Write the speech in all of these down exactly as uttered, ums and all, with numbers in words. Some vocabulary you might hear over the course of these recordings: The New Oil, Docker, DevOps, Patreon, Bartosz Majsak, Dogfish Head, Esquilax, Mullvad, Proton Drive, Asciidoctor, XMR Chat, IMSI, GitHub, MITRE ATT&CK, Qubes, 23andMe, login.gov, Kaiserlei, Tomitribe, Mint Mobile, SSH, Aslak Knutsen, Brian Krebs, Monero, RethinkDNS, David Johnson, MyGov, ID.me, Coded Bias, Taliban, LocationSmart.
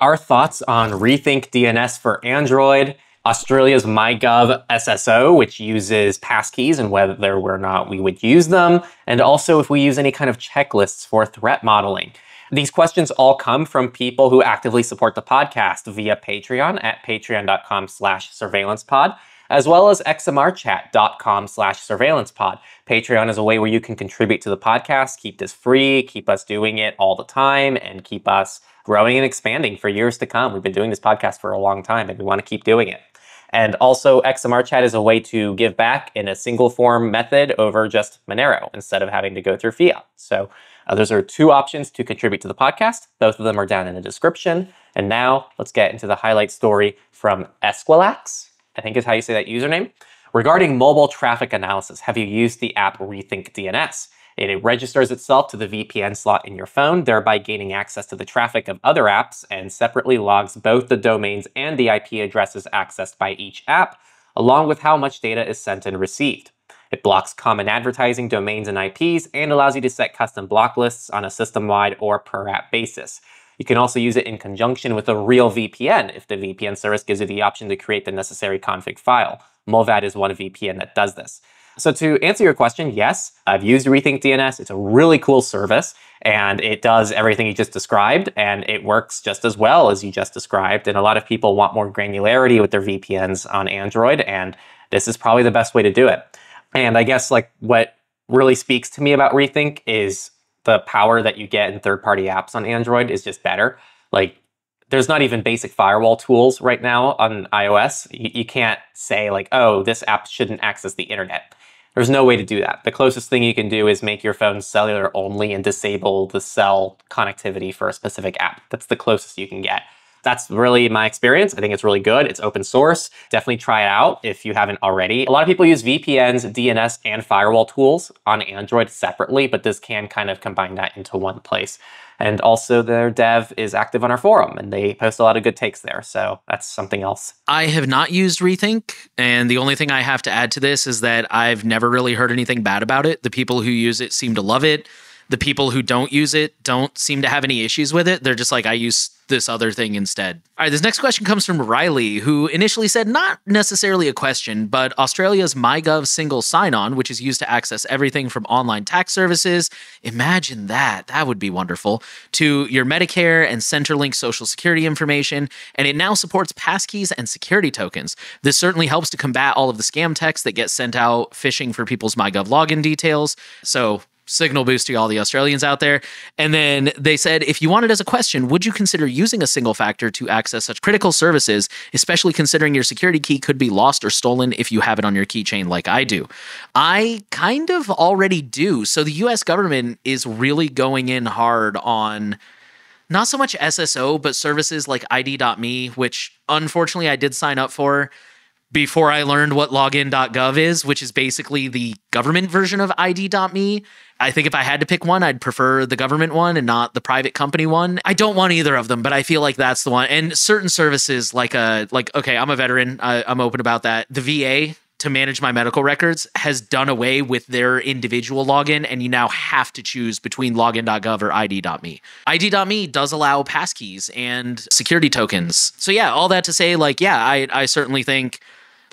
our thoughts on Rethink D N S for Android, Australia's MyGov S S O, which uses passkeys and whether or not we would use them, and also if we use any kind of checklists for threat modeling. These questions all come from people who actively support the podcast via Patreon at patreon dot com slash surveillance pod, as well as x m r chat dot com slash surveillance pod. Patreon is a way where you can contribute to the podcast, keep this free, keep us doing it all the time, and keep us growing and expanding for years to come. We've been doing this podcast for a long time, and we want to keep doing it. And also, X M R Chat is a way to give back in a single form method over just Monero instead of having to go through fiat. So uh, those are two options to contribute to the podcast. Both of them are down in the description. And now let's get into the highlight story from Esquilax, I think is how you say that username. Regarding mobile traffic analysis, have you used the app Rethink D N S? It registers itself to the V P N slot in your phone, thereby gaining access to the traffic of other apps, and separately logs both the domains and the I P addresses accessed by each app, along with how much data is sent and received. It blocks common advertising, domains, and I Ps, and allows you to set custom block lists on a system-wide or per-app basis. You can also use it in conjunction with a real V P N if the V P N service gives you the option to create the necessary config file. Mullvad is one V P N that does this. So to answer your question, yes, I've used Rethink D N S. It's a really cool service, and it does everything you just described, and it works just as well as you just described. And a lot of people want more granularity with their V P Ns on Android, and this is probably the best way to do it. And I guess like what really speaks to me about Rethink is the power that you get in third-party apps on Android is just better. Like, there's not even basic firewall tools right now on iOS. You, you can't say like, oh, this app shouldn't access the internet. There's no way to do that. The closest thing you can do is make your phone cellular only and disable the cell connectivity for a specific app. That's the closest you can get. That's really my experience. I think it's really good. It's open source. Definitely try it out if you haven't already. A lot of people use V P Ns, D N S, and firewall tools on Android separately, but this can kind of combine that into one place. And also their dev is active on our forum, and they post a lot of good takes there. So that's something else. I have not used Rethink, and the only thing I have to add to this is that I've never really heard anything bad about it. The people who use it seem to love it. The people who don't use it don't seem to have any issues with it. They're just like, I use this other thing instead. All right, this next question comes from Riley, who initially said not necessarily a question, but Australia's MyGov single sign-on, which is used to access everything from online tax services, imagine that, that would be wonderful, to your Medicare and Centrelink social security information, and it now supports passkeys and security tokens. This certainly helps to combat all of the scam texts that get sent out phishing for people's MyGov login details. So signal boost to all the Australians out there. And then they said, if you want it as a question, would you consider using a single factor to access such critical services, especially considering your security key could be lost or stolen if you have it on your keychain like I do? I kind of already do. So the U S government is really going in hard on not so much S S O, but services like I D dot me, which unfortunately I did sign up for before I learned what login dot gov is, which is basically the government version of I D dot me. I think if I had to pick one, I'd prefer the government one and not the private company one. I don't want either of them, but I feel like that's the one. And certain services like, a, like okay, I'm a veteran. I, I'm open about that. The V A, to manage my medical records, has done away with their individual login, and you now have to choose between login dot gov or I D dot me. I D dot me does allow passkeys and security tokens. So yeah, all that to say, like, yeah, I, I certainly think,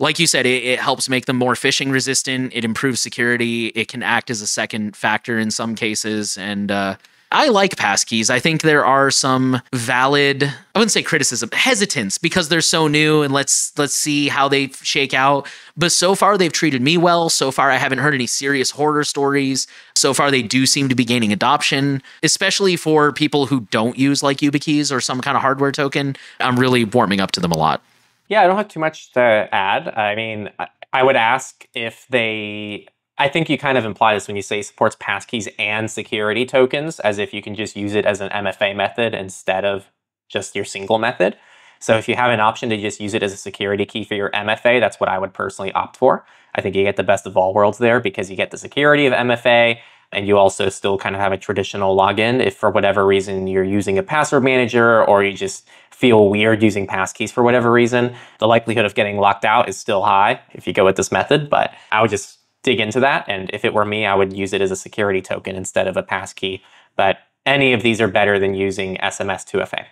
like you said, it, it helps make them more phishing resistant. It improves security. It can act as a second factor in some cases. And uh, I like passkeys. I think there are some valid, I wouldn't say criticism, hesitance, because they're so new and let's let's see how they shake out. But so far, they've treated me well. So far, I haven't heard any serious horror stories. So far, they do seem to be gaining adoption, especially for people who don't use like YubiKeys or some kind of hardware token. I'm really warming up to them a lot. Yeah, I don't have too much to add. I mean, I would ask if they, I think you kind of imply this when you say supports passkeys and security tokens, as if you can just use it as an M F A method instead of just your single method. So if you have an option to just use it as a security key for your M F A, that's what I would personally opt for. I think you get the best of all worlds there because you get the security of M F A, and you also still kind of have a traditional login if for whatever reason you're using a password manager or you just feel weird using passkeys for whatever reason. The likelihood of getting locked out is still high if you go with this method, but I would just dig into that. And if it were me, I would use it as a security token instead of a passkey. But any of these are better than using S M S two F A.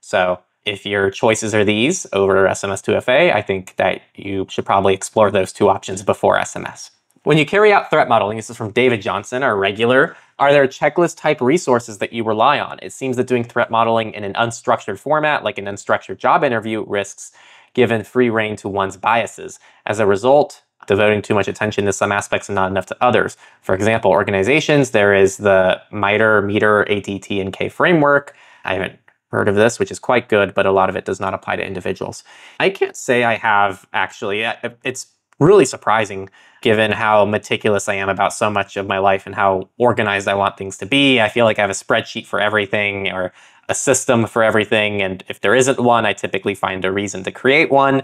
So if your choices are these over S M S two F A, I think that you should probably explore those two options before S M S. When you carry out threat modeling, this is from David Johnson, our regular, are there checklist type resources that you rely on? It seems that doing threat modeling in an unstructured format, like an unstructured job interview, risks given free rein to one's biases. As a result, devoting too much attention to some aspects and not enough to others. For example, organizations, there is the MITRE, MITRE, A T T and K framework. I haven't heard of this, which is quite good, but a lot of it does not apply to individuals. I can't say I have, actually. It's really surprising given how meticulous I am about so much of my life and how organized I want things to be. I feel like I have a spreadsheet for everything or a system for everything. And if there isn't one, I typically find a reason to create one.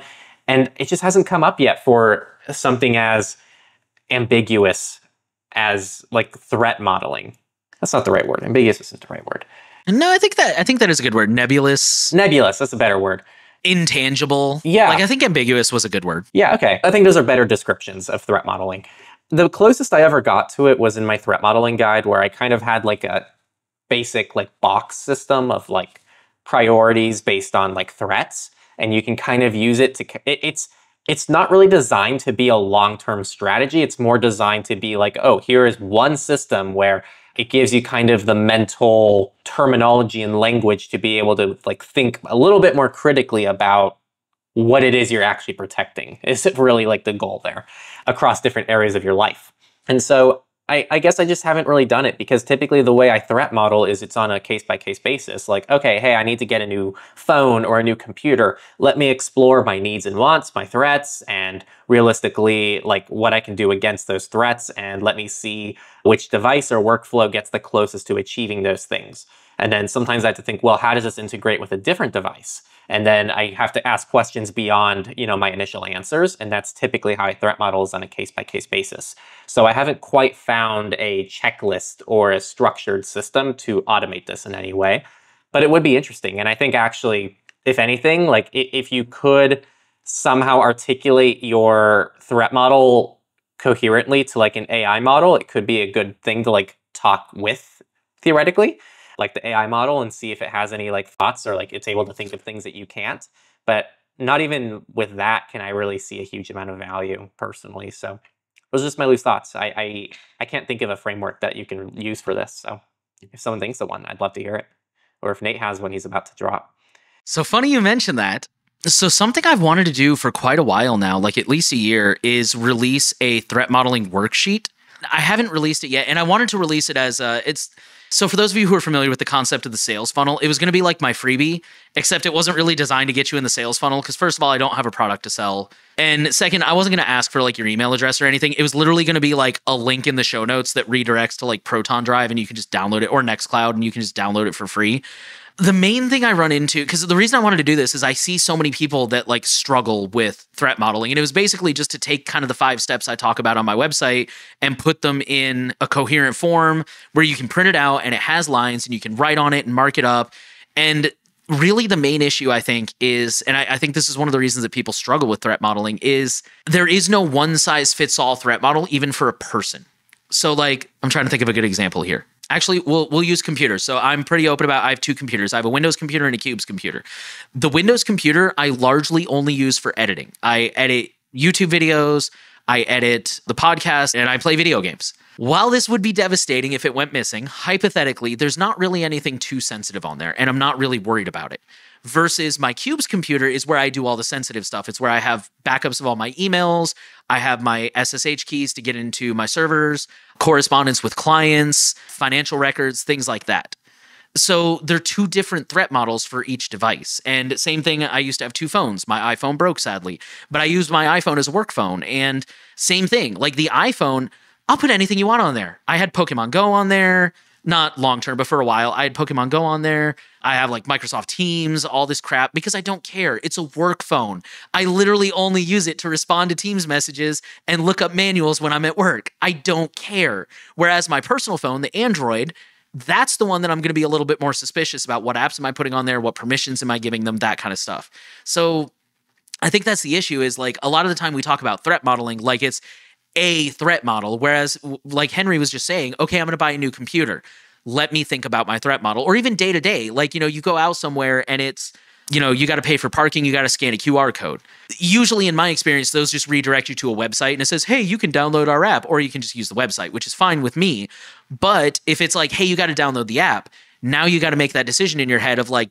And it just hasn't come up yet for something as ambiguous as like threat modeling. That's not the right word. Ambiguous isn't the right word. No, I think that I think that is a good word. Nebulous. Nebulous. That's a better word. Intangible. Yeah. Like, I think ambiguous was a good word. Yeah, okay. I think those are better descriptions of threat modeling. The closest I ever got to it was in my threat modeling guide, where I kind of had like a basic like box system of like priorities based on like threats. And you can kind of use it to, it, it's, it's not really designed to be a long-term strategy. It's more designed to be like, oh, here is one system where it gives you kind of the mental terminology and language to be able to like think a little bit more critically about what it is you're actually protecting. Is it really like the goal there across different areas of your life? And so I, I guess I just haven't really done it, because typically the way I threat model is it's on a case-by-case basis. Like, okay, hey, I need to get a new phone or a new computer. Let me explore my needs and wants, my threats, and realistically, like what I can do against those threats. And let me see which device or workflow gets the closest to achieving those things. And then sometimes I have to think, well, how does this integrate with a different device? And then I have to ask questions beyond, you know, my initial answers. And that's typically how I threat model, is on a case-by-case basis. So I haven't quite found a checklist or a structured system to automate this in any way. But it would be interesting. And I think actually, if anything, like if you could somehow articulate your threat model coherently to like an A I model, it could be a good thing to like talk with, theoretically, like the A I model, and see if it has any like thoughts or like it's able to think of things that you can't. But not even with that can I really see a huge amount of value personally. So those are just my loose thoughts. I, I, I can't think of a framework that you can use for this. So if someone thinks of one, I'd love to hear it. Or if Nate has one he's about to drop. So funny you mentioned that. So something I've wanted to do for quite a while now, like at least a year, is release a threat modeling worksheet. I haven't released it yet, and I wanted to release it as a, it's, so for those of you who are familiar with the concept of the sales funnel, it was going to be like my freebie, except it wasn't really designed to get you in the sales funnel, because first of all, I don't have a product to sell. And second, I wasn't going to ask for like your email address or anything. It was literally going to be like a link in the show notes that redirects to like Proton Drive, and you can just download it, or NextCloud, and you can just download it for free. The main thing I run into, because the reason I wanted to do this is I see so many people that like struggle with threat modeling. And it was basically just to take kind of the five steps I talk about on my website and put them in a coherent form where you can print it out and it has lines and you can write on it and mark it up. And really the main issue, I think, is, and I, I think this is one of the reasons that people struggle with threat modeling, is there is no one size fits all threat model, even for a person. So like, I'm trying to think of a good example here. Actually, we'll we'll use computers. So I'm pretty open about, I have two computers. I have a Windows computer and a Qubes computer. The Windows computer I largely only use for editing. I edit YouTube videos, I edit the podcast, and I play video games. While this would be devastating if it went missing, hypothetically, there's not really anything too sensitive on there, and I'm not really worried about it. Versus my Qubes computer is where I do all the sensitive stuff. It's where I have backups of all my emails. I have my S S H keys to get into my servers, correspondence with clients, financial records, things like that. So they're two different threat models for each device. And same thing, I used to have two phones. My iPhone broke, sadly, but I used my iPhone as a work phone. And same thing, like the iPhone, I'll put anything you want on there. I had Pokemon Go on there. Not long-term, but for a while, I had Pokemon Go on there. I have like Microsoft Teams, all this crap, because I don't care. It's a work phone. I literally only use it to respond to Teams messages and look up manuals when I'm at work. I don't care. Whereas my personal phone, the Android, that's the one that I'm going to be a little bit more suspicious about. What apps am I putting on there? What permissions am I giving them? That kind of stuff. So I think that's the issue, is like a lot of the time we talk about threat modeling like it's a threat model, whereas like Henry was just saying, okay, I'm going to buy a new computer. Let me think about my threat model. Or even day to day, like, you know, you go out somewhere and it's, you know, you got to pay for parking, you got to scan a Q R code. Usually in my experience, those just redirect you to a website and it says, hey, you can download our app, or you can just use the website, which is fine with me. But if it's like, hey, you got to download the app, now you got to make that decision in your head of like,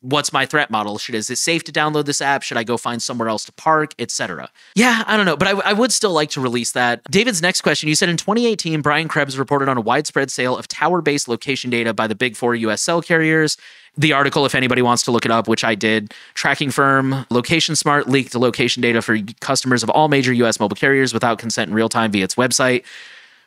what's my threat model? Should, is it safe to download this app? Should I go find somewhere else to park, et cetera? Yeah, I don't know, but I, I would still like to release that. David's next question, you said in twenty eighteen, Brian Krebs reported on a widespread sale of tower-based location data by the big four U S cell carriers. The article, if anybody wants to look it up, which I did, tracking firm LocationSmart leaked location data for customers of all major U S mobile carriers without consent in real time via its website.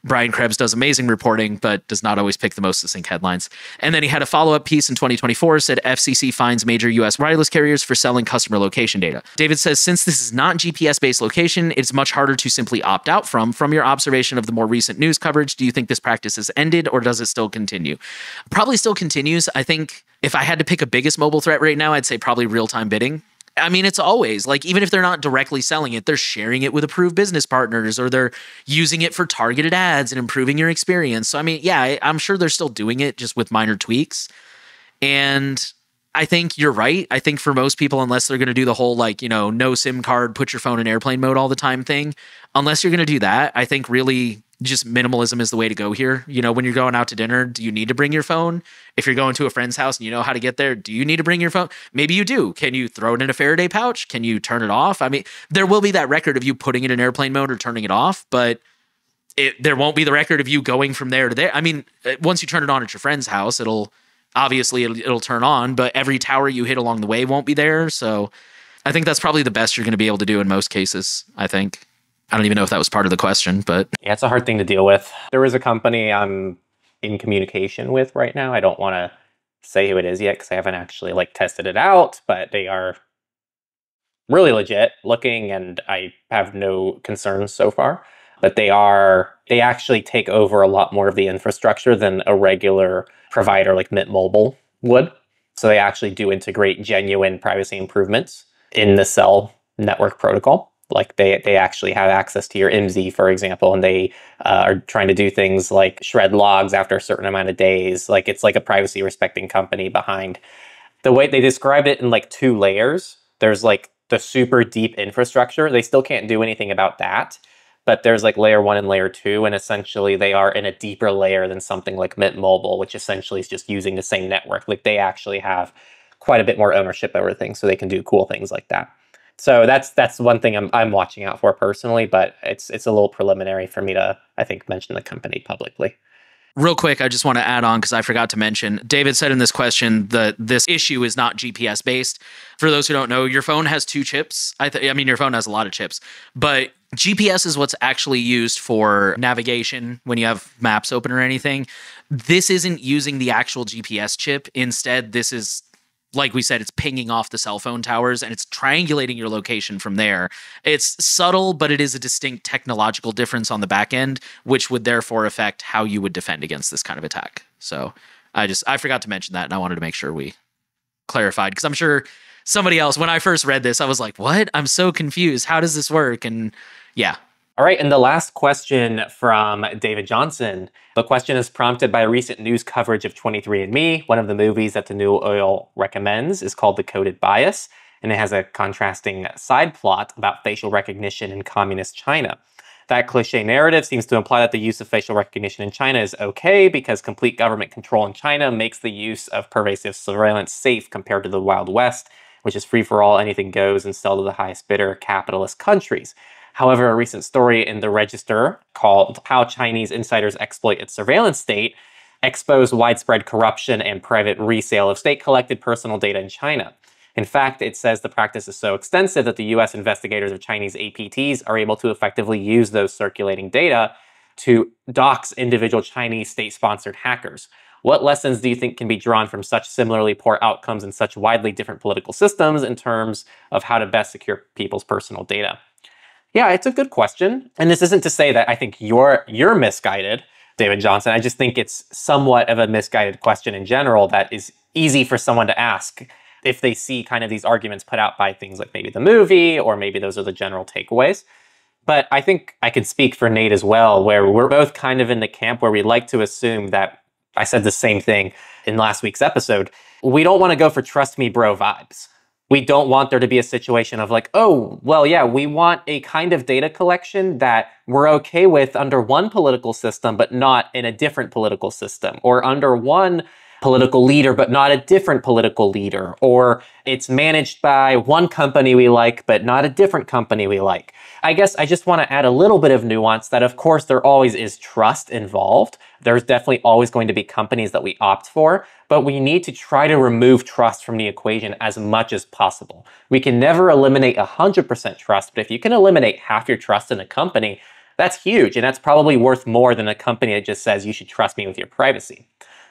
Brian Krebs does amazing reporting, but does not always pick the most succinct headlines. And then he had a follow-up piece in twenty twenty-four, said F C C fines major U S wireless carriers for selling customer location data. David says, since this is not G P S-based location, it's much harder to simply opt out from. From your observation of the more recent news coverage, do you think this practice has ended, or does it still continue? Probably still continues. I think if I had to pick a biggest mobile threat right now, I'd say probably real-time bidding. I mean, it's always like, even if they're not directly selling it, they're sharing it with approved business partners, or they're using it for targeted ads and improving your experience. So, I mean, yeah, I'm sure they're still doing it, just with minor tweaks. And I think you're right. I think for most people, unless they're going to do the whole, like, you know, no SIM card, put your phone in airplane mode all the time thing, unless you're going to do that, I think really just minimalism is the way to go here. You know, when you're going out to dinner, do you need to bring your phone? If you're going to a friend's house and you know how to get there, do you need to bring your phone? Maybe you do. Can you throw it in a Faraday pouch? Can you turn it off? I mean, there will be that record of you putting it in airplane mode or turning it off, but it, there won't be the record of you going from there to there. I mean, once you turn it on at your friend's house, it'll obviously it'll, it'll turn on, but every tower you hit along the way won't be there. So I think that's probably the best you're going to be able to do in most cases, I think. I don't even know if that was part of the question, but... Yeah, it's a hard thing to deal with. There is a company I'm in communication with right now. I don't want to say who it is yet because I haven't actually, like, tested it out, but they are really legit looking, and I have no concerns so far. But they are... They actually take over a lot more of the infrastructure than a regular provider like Mint Mobile would. So they actually do integrate genuine privacy improvements in the cell network protocol. Like they, they actually have access to your I M S I, for example, and they uh, are trying to do things like shred logs after a certain amount of days. Like it's like a privacy respecting company behind. The way they describe it in like two layers, there's like the super deep infrastructure. They still can't do anything about that, but there's like layer one and layer two. And essentially they are in a deeper layer than something like Mint Mobile, which essentially is just using the same network. Like they actually have quite a bit more ownership over things, so they can do cool things like that. So that's that's one thing I'm I'm watching out for personally, but it's it's a little preliminary for me to, I think, mention the company publicly. Real quick, I just want to add on because I forgot to mention, David said in this question that this issue is not G P S based. For those who don't know, your phone has two chips. I, th I mean, your phone has a lot of chips, but G P S is what's actually used for navigation when you have maps open or anything. This isn't using the actual G P S chip. Instead, this is, like we said, it's pinging off the cell phone towers and it's triangulating your location from there. It's subtle, but it is a distinct technological difference on the back end, which would therefore affect how you would defend against this kind of attack. So I just, I forgot to mention that, and I wanted to make sure we clarified, because I'm sure somebody else, when I first read this, I was like, what? I'm so confused. How does this work? And yeah. All right, and the last question from David Johnson. The question is prompted by recent news coverage of twenty-three and me. One of the movies that the New Oil recommends is called The Coded Bias, and it has a contrasting side plot about facial recognition in communist China. That cliche narrative seems to imply that the use of facial recognition in China is okay because complete government control in China makes the use of pervasive surveillance safe compared to the Wild West, which is free for all, anything goes, and sell to the highest bidder capitalist countries. However, a recent story in The Register called How Chinese Insiders Exploit Its Surveillance State exposed widespread corruption and private resale of state-collected personal data in China. In fact, it says the practice is so extensive that the U S investigators of Chinese A P Ts are able to effectively use those circulating data to dox individual Chinese state-sponsored hackers. What lessons do you think can be drawn from such similarly poor outcomes in such widely different political systems in terms of how to best secure people's personal data? Yeah, it's a good question. And this isn't to say that I think you're, you're misguided, David Johnson. I just think it's somewhat of a misguided question in general that is easy for someone to ask if they see kind of these arguments put out by things like maybe the movie, or maybe those are the general takeaways. But I think I can speak for Nate as well, where we're both kind of in the camp where we like to assume that, I said the same thing in last week's episode, we don't want to go for trust me bro vibes. we don't want there to be a situation of like, oh, well, yeah, we want a kind of data collection that we're okay with under one political system, but not in a different political system, or under one political leader, but not a different political leader, or it's managed by one company we like, but not a different company we like. I guess I just want to add a little bit of nuance that, of course, there always is trust involved. There's definitely always going to be companies that we opt for, but we need to try to remove trust from the equation as much as possible. We can never eliminate one hundred percent trust, but if you can eliminate half your trust in a company, that's huge, and that's probably worth more than a company that just says, you should trust me with your privacy.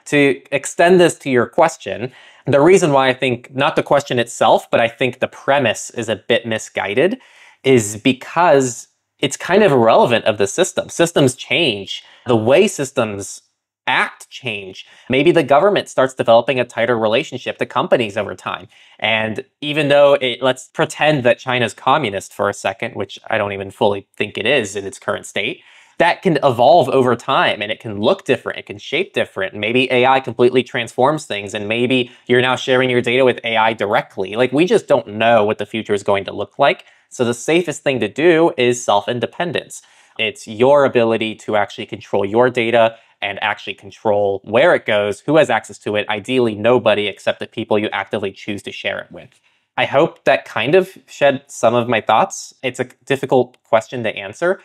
To extend this to your question, the reason why I think, not the question itself, but I think the premise is a bit misguided, is because it's kind of irrelevant of the system. Systems change. The way systems act change. Maybe the government starts developing a tighter relationship to companies over time. And even though, it, let's pretend that China's communist for a second, which I don't even fully think it is in its current state, that can evolve over time and it can look different, it can shape different. Maybe A I completely transforms things and maybe you're now sharing your data with A I directly. Like, we just don't know what the future is going to look like. So the safest thing to do is self-independence. It's your ability to actually control your data and actually control where it goes, who has access to it, ideally nobody except the people you actively choose to share it with. I hope that kind of shed some of my thoughts. It's a difficult question to answer.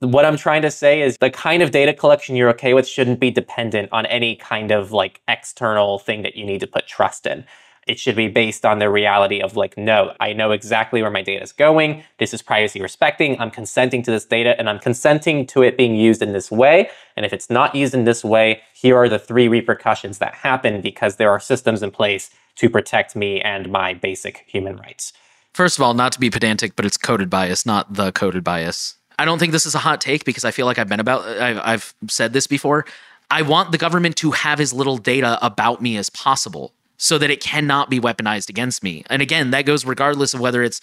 What I'm trying to say is the kind of data collection you're okay with shouldn't be dependent on any kind of like external thing that you need to put trust in. It should be based on the reality of like, no, I know exactly where my data is going. This is privacy respecting. I'm consenting to this data and I'm consenting to it being used in this way. And if it's not used in this way, here are the three repercussions that happen because there are systems in place to protect me and my basic human rights. First of all, not to be pedantic, but it's coded bias, not the coded bias. I don't think this is a hot take because I feel like I've been about, I've, I've said this before. I want the government to have as little data about me as possible so that it cannot be weaponized against me. And again, that goes regardless of whether it's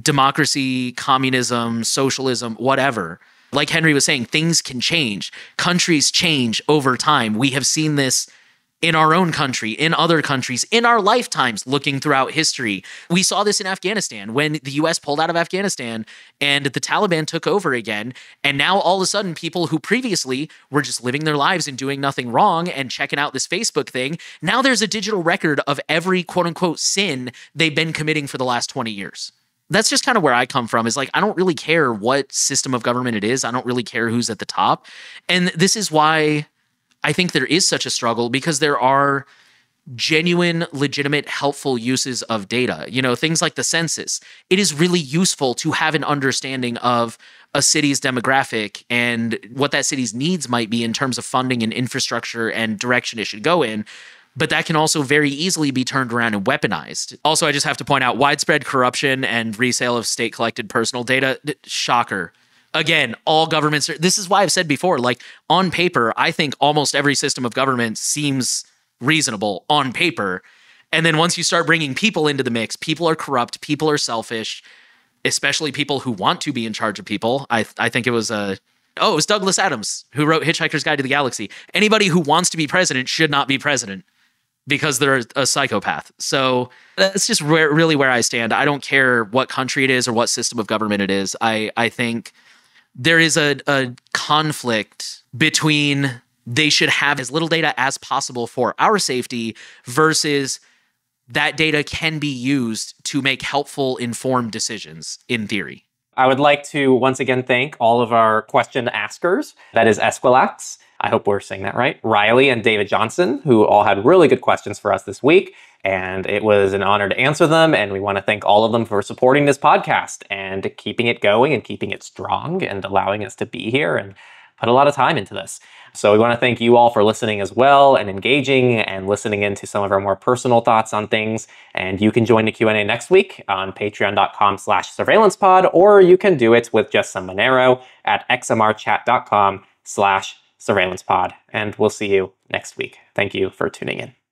democracy, communism, socialism, whatever. Like Henry was saying, things can change. Countries change over time. We have seen this in our own country, in other countries, in our lifetimes, looking throughout history. We saw this in Afghanistan when the U S pulled out of Afghanistan and the Taliban took over again. And now all of a sudden, people who previously were just living their lives and doing nothing wrong and checking out this Facebook thing, now there's a digital record of every quote unquote sin they've been committing for the last twenty years. That's just kind of where I come from, is like, I don't really care what system of government it is. I don't really care who's at the top. And this is why I think there is such a struggle, because there are genuine, legitimate, helpful uses of data. You know, things like the census. It is really useful to have an understanding of a city's demographic and what that city's needs might be in terms of funding and infrastructure and direction it should go in. But that can also very easily be turned around and weaponized. Also, I just have to point out widespread corruption and resale of state-collected personal data. Shocker. Again, all governments are, this is why I've said before, like on paper, I think almost every system of government seems reasonable on paper. And then once you start bringing people into the mix, people are corrupt, people are selfish, especially people who want to be in charge of people. I, I think it was, uh, oh, it was Douglas Adams who wrote Hitchhiker's Guide to the Galaxy. Anybody who wants to be president should not be president because they're a psychopath. So that's just where, really where I stand. I don't care what country it is or what system of government it is. I, I think there is a, a conflict between they should have as little data as possible for our safety versus that data can be used to make helpful, informed decisions in theory. I would like to once again thank all of our question askers. That is Esquilax, I hope we're saying that right, Riley and David Johnson, who all had really good questions for us this week. And it was an honor to answer them. And we want to thank all of them for supporting this podcast and keeping it going and keeping it strong and allowing us to be here and put a lot of time into this. So we want to thank you all for listening as well and engaging and listening into some of our more personal thoughts on things. And you can join the Q and A next week on patreon.com slash surveillancepod, or you can do it with just some Monero at xmrchat.com slash surveillancepod. And we'll see you next week. Thank you for tuning in.